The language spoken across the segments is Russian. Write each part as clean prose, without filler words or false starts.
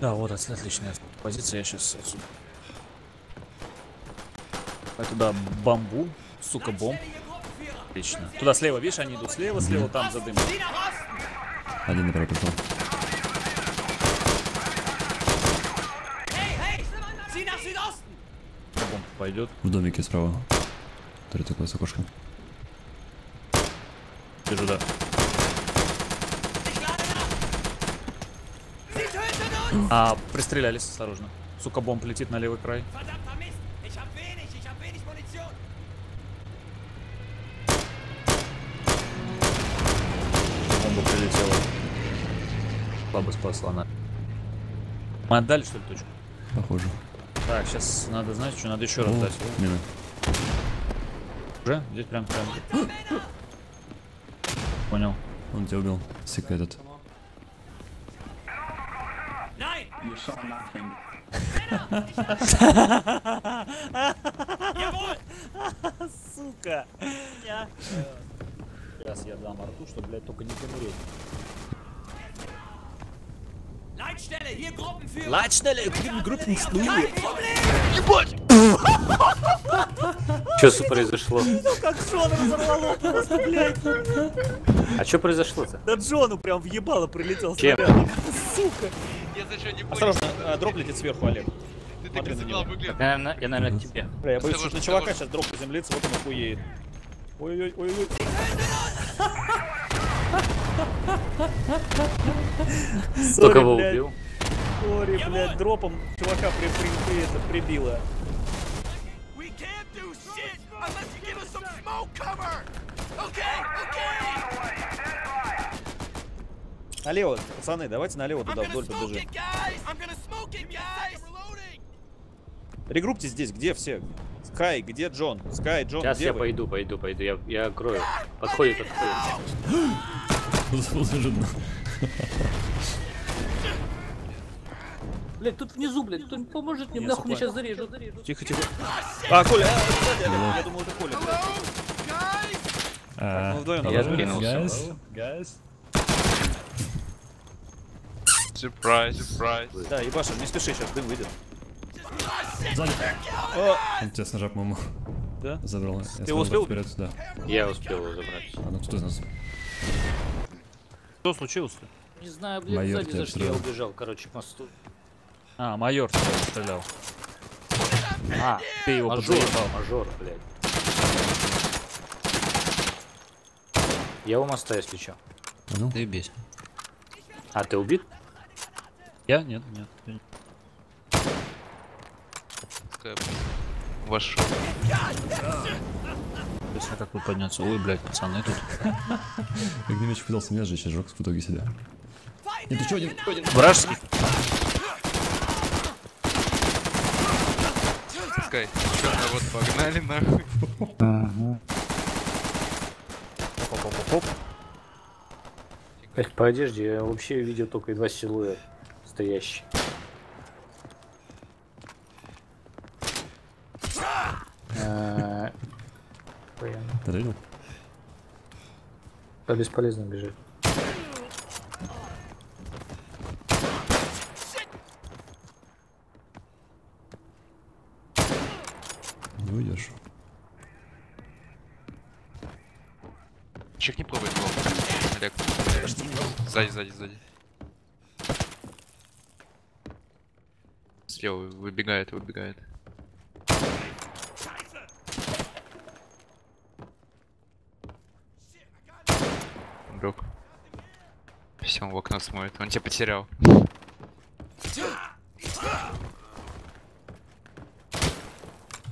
Да, вот отличная позиция. Я сейчас отсюда. Туда бамбу, сука, бомб. Отлично. Туда слева, видишь, они идут слева, слева там за дым. Один игрок ушел. Бомб пойдет. В домике справа. Который такой с окошком. Вижу, да. А, пристрелялись, осторожно. Сука, бомб летит на левый край. Бомба прилетела. Слабо спасла она. Мы отдали, что ли, точку? Похоже. Так, сейчас надо, знаете, что надо еще раз дать. Мина. Уже? Здесь прям. Понял. Он тебя убил. Сик этот. Сука. Сейчас я дам арту, чтобы, блядь, только не помереть. Лайтштелле, группенфлюер. Ебать! Чё произошло? Ну как Джона разорвало просто, блядь. А чё произошло-то? Да Джону прям въебало прилетел. Чем? Сука. Осторожно, дроп летит сверху, Олег. Я, наверное, к тебе. Бля, я боюсь, что на чувака сейчас дроп приземлится, вот он охуеет. Ой-ой-ой-ой. Кто кого убил? Сори, блядь, дропом чувака прибило. Налево, пацаны, давайте налево туда, вдоль побежим. Регруппьте здесь, где все? Скай, где Джон? Скай, Джон, сейчас где я вы? пойду, я крою. Подходит. Блядь, тут внизу, блядь, кто-нибудь поможет мне, нахуй, меня сейчас зарежут. Тихо, тихо. А, Коля, я думал, это Коля. Я сдвинулся. Сюрприз. Да, ебаша, не спеши, сейчас дым выйдет. Сзади. Он тебя снажал, по-моему. Да? Забрал. Ты его успел? Да. Я успел его забрать. А ну кто из нас? Что случилось-то? Не знаю, блядь, сзади зашли, я убежал, короче, к мосту. А, майор тебя стрелял. А, ты его подзаебал, мажор, блядь. Я у моста, если чё. Ну? Ты бесишь. А, ты убит? Я? Нет, нет. Вошел. Если как вы подняться? Ой, блядь, пацаны тут. Огнемеч пытался меня сжечь, а жёг в итоге себя. Нет, ты чё, один? Вражеский. Скай, чё, вот погнали нахуй. Хоп-хоп-хоп-хоп. По одежде я вообще видел только два силуэта стоящие. Ты видел? Да, бесполезно бежит. Не уйдешь. Чек не пробует. Олег. Сзади. Слева выбегает. Друг. Все, он в окно смотрит. Он тебя потерял.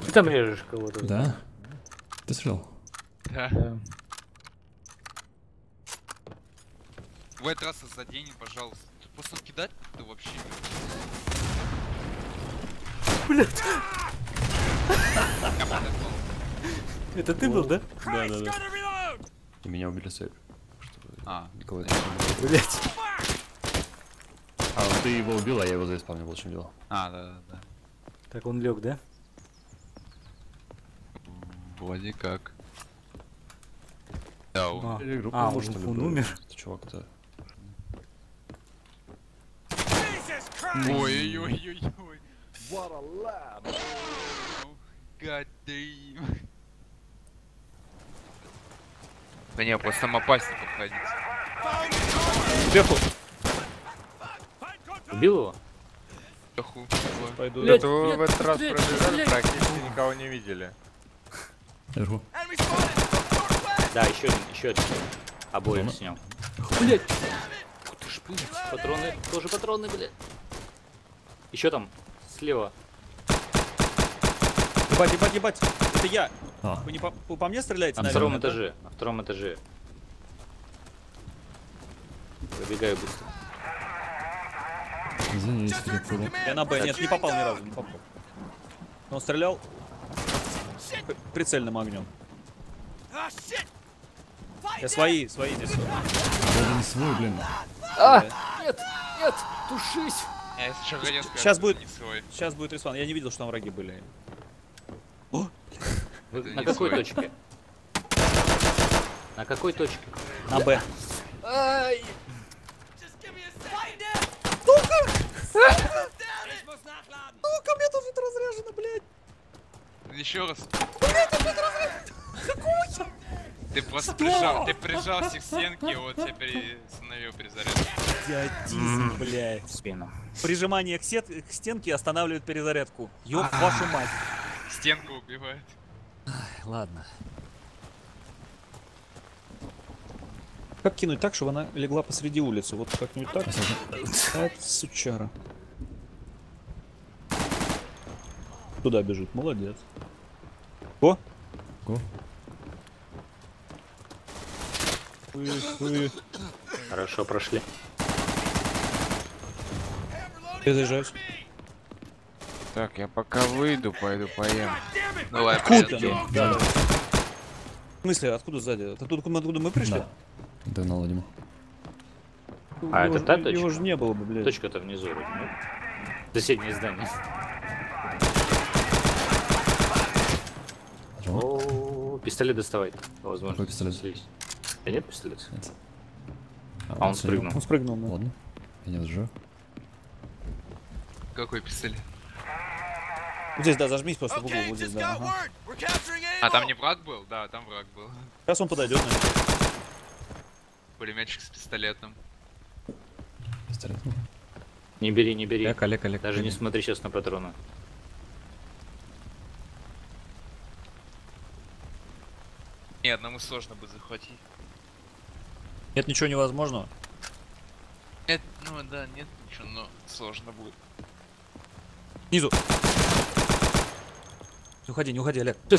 Ты там режешь кого-то. Да? Ты стрелял? Да. В этот раз задень, пожалуйста. Тут просто кидать ты вообще. Блять. Это ты был, да? Да. И меня убили сэр. А, кого-то. Блять. А вот ты его убил, а я его заиспавнил, в общем дело. А, да. Так он лег, да? Вроде как. Да, он умер. Чувак-то. Ой-ой-ой-ой-ой. What a lad. God damn. Да не, просто опасно подходить. Беху. Убил его? Беху. Пойду. Да то в этот раз пробежали, практически никого не видели. Да, еще один. Обоих снял. Блять. Патроны, тоже патроны, блядь. Еще там, слева. Ебать, ебать, ебать. Это я. А. Вы не по мне стреляете? На втором этаже. На втором этаже. Пробегаю быстро. Извини, я на Б. Нет, не попал ни разу. Не попал. Но он стрелял прицельным огнем. Я свои здесь. Один свой, блин. А, нет, нет, тушись. Сейчас будет респан. Я не видел, что там враги были. О! На какой точке? На какой точке? На Б. Сука! Сука, мне тут это разряжено, блядь. Еще раз. Блядь, тут разряжено. Ты просто прижался к стенке, вот тебя перестановил перезарядку. Идиотизм, блядь. Спину. Прижимание к стенке останавливает перезарядку. Ёб вашу мать. Стенку убивает. Ладно. Как кинуть так, чтобы она легла посреди улицы? Вот как-нибудь так. От сучара. Туда бежит, молодец. О! О! Хорошо, прошли. Ты заезжаешь? Так, я пока выйду, пойду поем. Давай, откуда? В смысле, откуда сзади? Откуда мы пришли? Да, наладим. А это та точка? Его же не было бы, блядь. Точка-то внизу. Соседнее здание. О, пистолет доставай. Возможно, пистолет слезть. Да нет пистолета? Нет. А он спрыгнул. Он спрыгнул, ну. Ладно. Я не сжу. Какой пистолет? Вот здесь, да, зажмись просто в углу. Вот здесь, да. Ага. А там не враг был? Да, там враг был. Сейчас он подойдет. Пулеметчик с пистолетом. Пистолет? Не бери, не бери. Лека. Даже не смотри сейчас на патроны. Не, одному сложно будет захватить. Нет ничего невозможного. Нет, ну да, нет ничего, но сложно будет. Снизу. Уходи, не уходи, Олег. Все,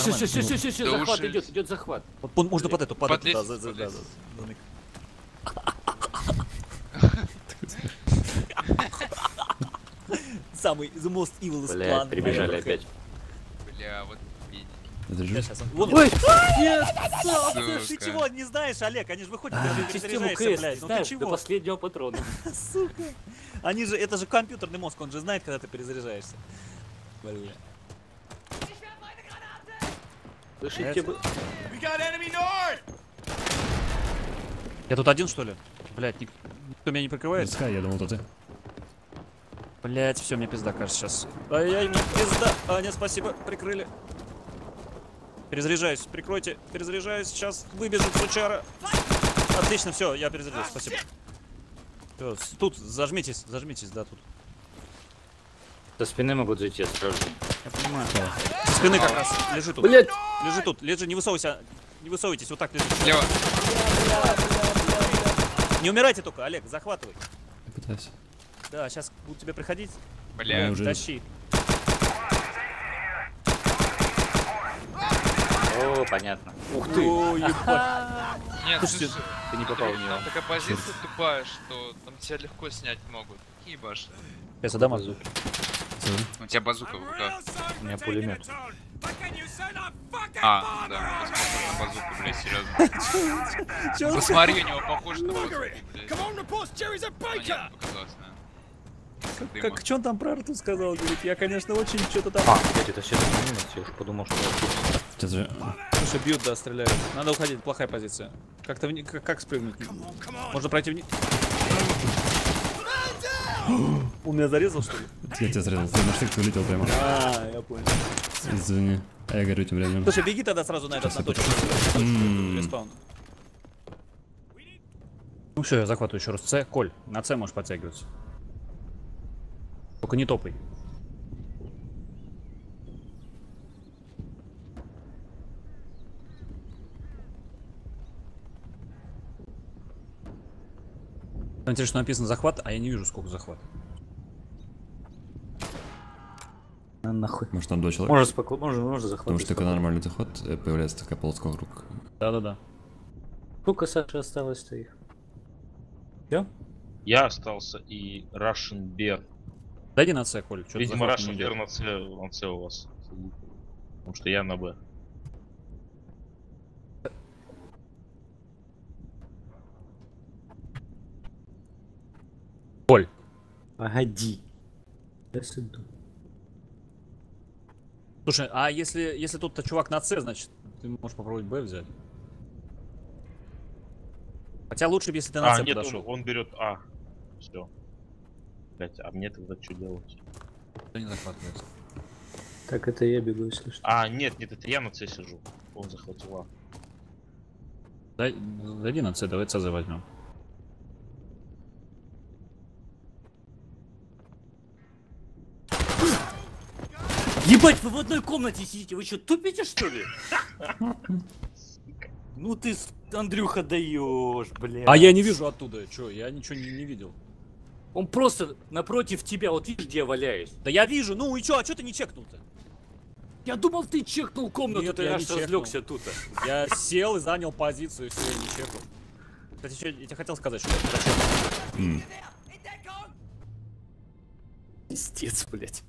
захват идет захват. Можно под эту, под эту. Самый the most evil план. Прибежали опять. Бля, вот. Ой! Нет! Ты чего не знаешь, Олег? Они же выходят, ты перезаряжаешься, блядь. Ну ты чего? До последнего патрона. Сука. Они же, это же компьютерный мозг, он же знает, когда ты перезаряжаешься. Блин. Слышите бы. Я тут один, что ли? Блядь, никто меня не прикрывает? Скай, я думал, то ты. Блядь, все, мне пизда, кажется, сейчас. Ай-яй, мне пизда. А, нет, спасибо, прикрыли. Перезаряжаюсь, прикройте, перезаряжаюсь, сейчас выбежит сучара. Отлично, все, я перезаряжаюсь, спасибо. Все, тут, зажмитесь, да, тут. Со спины могут зайти, я сразу. Я понимаю. Со спины как раз, лежи тут. Блядь. Лежи тут, лежи, не высовывайся, не высовывайтесь, вот так лежи. Лево. Не умирайте только, Олег, захватывай. Я пытаюсь. Да, сейчас будут тебе приходить. Бля, тащи. О, понятно. Ух ты! О, ебать. Нет, слушай, ты не попал в него. Там такая позиция тупая, что там тебя легко снять могут. Какие башни? Я задам базуку. У тебя базука в руках. У меня пулемет. А, да, посмотри на базуку, блядь, серьезно. Посмотри, у него похоже на базуку, блядь. Как что он там про арту сказал, говорит, я, конечно, очень что-то там... А, блядь, это все минус, я уж подумал, что... Слушай, бьют, да, стреляют. Надо уходить, плохая позиция. Как-то как спрыгнуть? Можно пройти вниз. Он меня зарезал, что ли? Я тебя зарезал, ты на штык вылетел прямо. А, я понял. Извини, а я горю тем временем. Слушай, беги тогда сразу на этот, на точку. Ну все, я захватываю еще раз С. Коль, на С можешь подтягиваться. Только не топай. Там интересно написано захват, а я не вижу, сколько захват. Нахуй. Может там 2 человека? Можно захватить. Потому что такой нормальный захват, появляется такая полоска вокруг. Да-да-да. Сколько, Саша, осталось-то их? Я остался и Russian Bear. Дайте на С, Коль. Видимо, Russian Bear на С у вас. Потому что я на Б. Коль. Погоди. Сейчас иду. Слушай, а если тут-то чувак на С, значит, ты можешь попробовать Б взять. Хотя лучше, если ты на С подошел. Он берет А. Все. Блять, а мне тогда что делать? Кто не захватывается? Так это я бегу, если что. А, нет, это я на С сижу. Он захватил А. Зайди на С, давай С возьмем. Ебать, вы в одной комнате сидите, вы что, тупите, что ли? Ну ты, Андрюха, даешь, блядь. А я не вижу оттуда, что, я ничего не видел. Он просто напротив тебя, вот видишь, где я валяюсь. Да я вижу, ну и что, а что ты не чекнул-то? Я думал, ты чекнул комнату. Нет, я аж разлёгся тут-то. Я сел и занял позицию, и все, я не чекнул. Кстати, что, я тебе хотел сказать, что я зачем? Пиздец, блядь.